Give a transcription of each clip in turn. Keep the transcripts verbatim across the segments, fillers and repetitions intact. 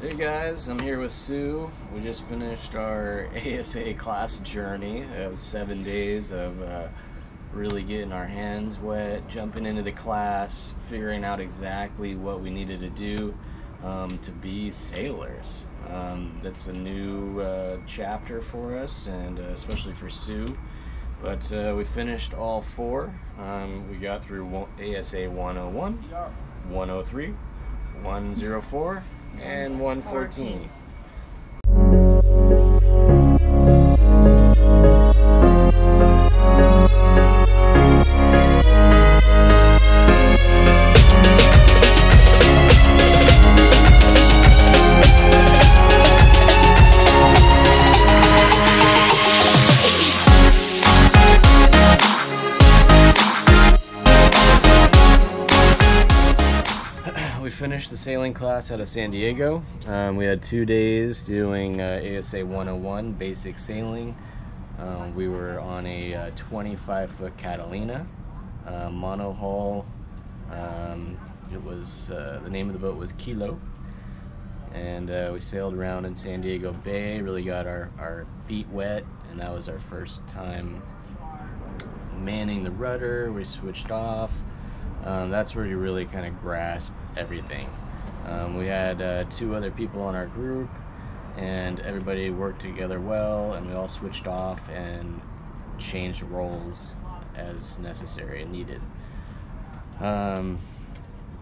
Hey guys, I'm here with Sue. We just finished our A S A class journey. It was seven days of uh, really getting our hands wet, jumping into the class, figuring out exactly what we needed to do um, to be sailors. Um, that's a new uh, chapter for us, and uh, especially for Sue. But uh, we finished all four. Um, we got through A S A one oh one, one oh three, one oh four, and one fourteen. Finished the sailing class out of San Diego. Um, we had two days doing uh, A S A one oh one basic sailing. Um, we were on a twenty-five foot uh, Catalina uh, monohull. Um, it was uh, the name of the boat was Kilo, and uh, we sailed around in San Diego Bay. Really got our our feet wet, and that was our first time manning the rudder. We switched off. Um, that's where you really kind of grasp everything. Um, we had uh, two other people on our group, and everybody worked together well, and we all switched off and changed roles as necessary and needed. Um,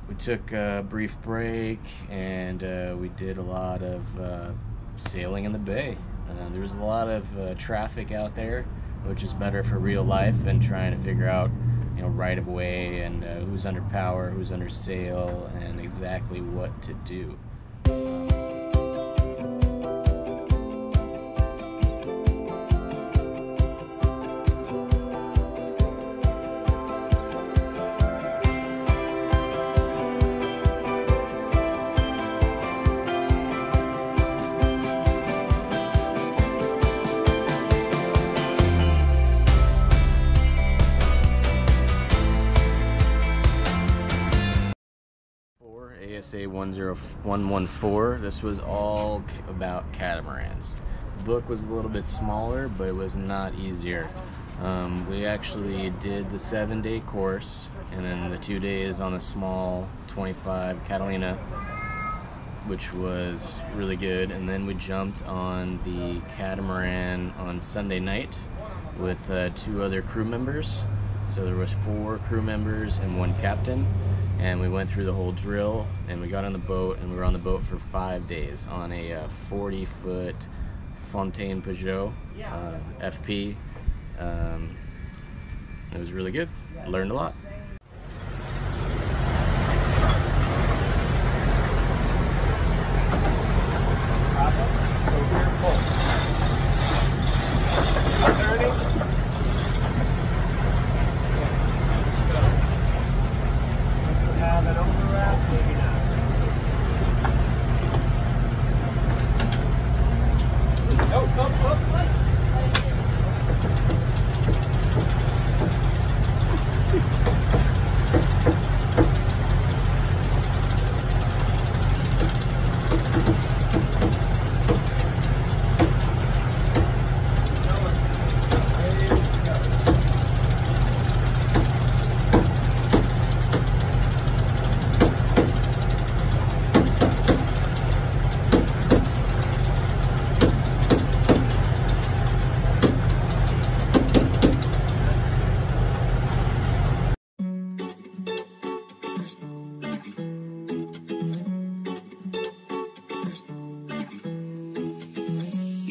we took a brief break, and uh, we did a lot of uh, sailing in the bay. Uh, there was a lot of uh, traffic out there, which is better for real life and trying to figure out, you know, right of way and uh, who's under power, who's under sail, and exactly what to do. A one oh one fourteen. This was all about catamarans. The book was a little bit smaller, but it was not easier. Um, we actually did the seven day course, and then the two days on the small twenty-five Catalina, which was really good. And then we jumped on the catamaran on Sunday night with uh, two other crew members. So there was four crew members and one captain. And we went through the whole drill, and we got on the boat, and we were on the boat for five days on a uh, forty foot Fontaine Pajot uh, F P. Um, it was really good. Learned a lot.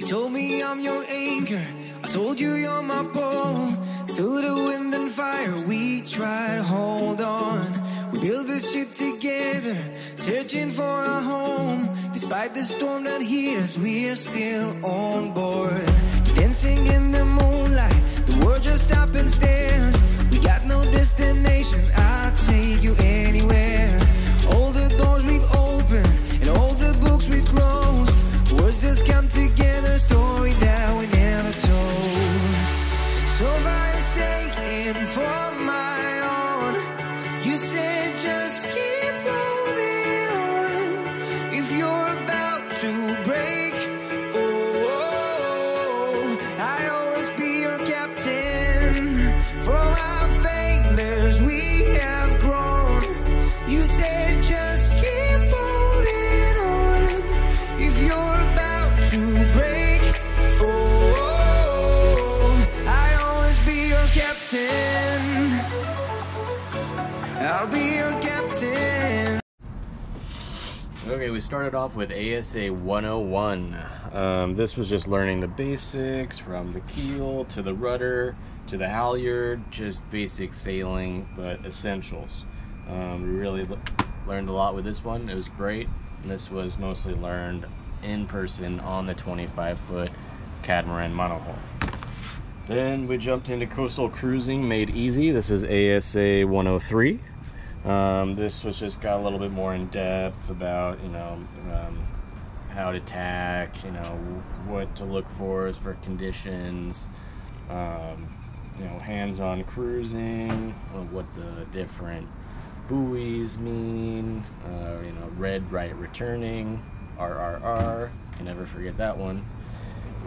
Told me I'm your anchor, I told you you're my pole. Through the wind and fire we try to hold on. We built this ship together, searching for a home. Despite the storm that hit us, we're still on board. Dancing in the moonlight, the world just stops and stares. We got no destination, I'll take you anywhere. All the doors we've opened and all the books we've closed, words just come together, story that we never told. So far it's taking for my own. You said just keep holding on. If you're about Okay, we started off with A S A one oh one. Um, this was just learning the basics from the keel to the rudder to the halyard, just basic sailing, but essentials. Um, we really learned a lot with this one. It was great. This was mostly learned in person on the twenty-five foot catamaran monohull. Then we jumped into coastal cruising made easy. This is A S A one oh three. Um, this was just got a little bit more in depth about, you know, um, how to tack, you know, what to look for as for conditions, um, you know, hands-on cruising, what the different buoys mean, uh, you know, red, right, returning, R R R, can never forget that one.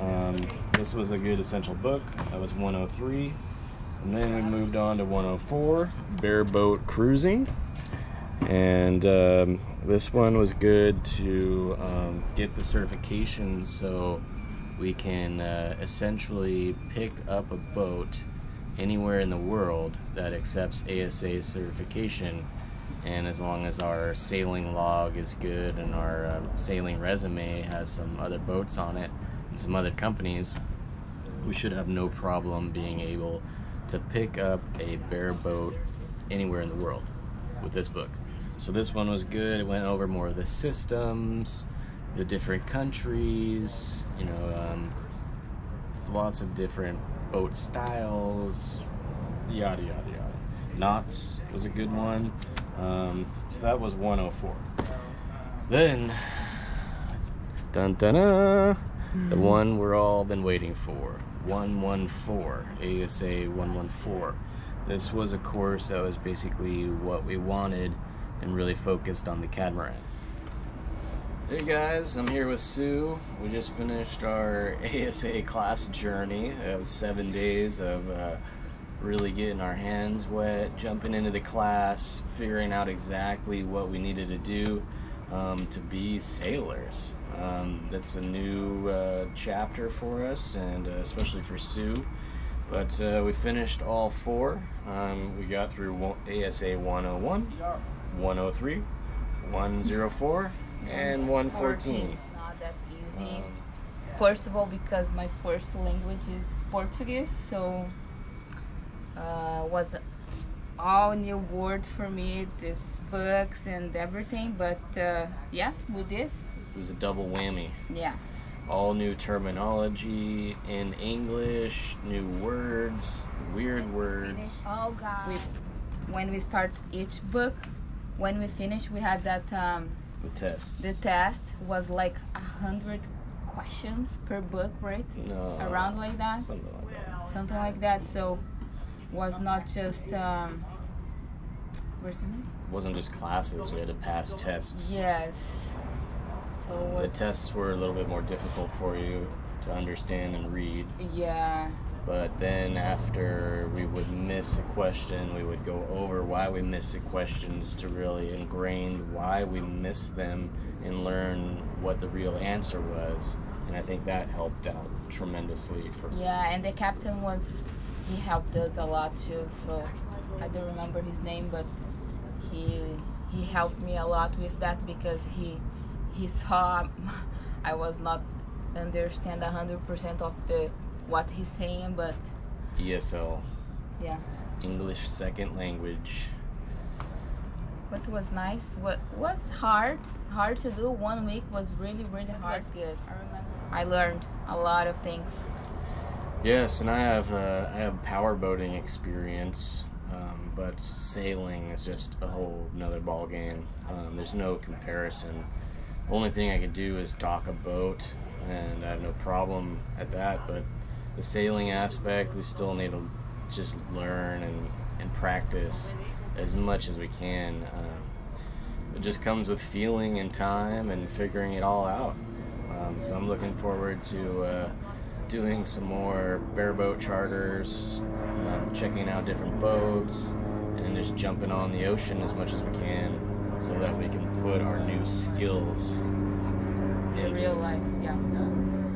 Um, this was a good essential book. That was one oh three. And then we moved on to one oh four, bareboat cruising, and um, this one was good to um, get the certification so we can uh, essentially pick up a boat anywhere in the world that accepts A S A certification, and as long as our sailing log is good and our uh, sailing resume has some other boats on it and some other companies, we should have no problem being able to pick up a bareboat anywhere in the world with this book. So this one was good. It went over more of the systems, the different countries, you know, um, lots of different boat styles, yada, yada, yada. Knots was a good one. Um, so that was one oh four. Then, dun dun uh, the one we're all been waiting for. one one four, A S A one one four. This was a course that was basically what we wanted and really focused on the catamarans. Hey guys, I'm here with Sue. We just finished our A S A class journey. It was seven days of uh, really getting our hands wet, jumping into the class, figuring out exactly what we needed to do um, to be sailors. Um, that's a new uh, chapter for us, and uh, especially for Sue, but uh, we finished all four. Um, we got through A S A one oh one, one oh three, one oh four, and one fourteen. Not that easy. Um, First of all, because my first language is Portuguese, so uh, was an all new word for me, these books and everything, but uh, yes, we did. It was a double whammy. Yeah. All new terminology in English, new words, weird words. Oh God. We, when we start each book, when we finish, we had that. Um, the test. The test was like a hundred questions per book, right? No. Around like that. Something like that. Something like that. So, was not just. Um, where's the name? It wasn't just classes. We had to pass tests. Yes. So the tests were a little bit more difficult for you to understand and read. Yeah. But then after we would miss a question, we would go over why we missed the questions to really ingrain why we missed them and learn what the real answer was. And I think that helped out tremendously for me. Yeah, and the captain was, he helped us a lot too. So I don't remember his name, but he he helped me a lot with that because he He saw I was not understand a hundred percent of the what he's saying, but E S L. Yeah. English second language. What was nice? What was hard? Hard to do. One week was really, really hard. That was good. I remember. I learned a lot of things. Yes, and I have uh, I have power boating experience. Um, but sailing is just a whole another ball game. Um, there's no comparison. Only thing I could do is dock a boat, and I have no problem at that, but the sailing aspect, we still need to just learn and, and practice as much as we can. Um, it just comes with feeling and time and figuring it all out. Um, so I'm looking forward to uh, doing some more bareboat charters, um, checking out different boats, and just jumping on the ocean as much as we can, so that we can put our new skills into real life. Yeah.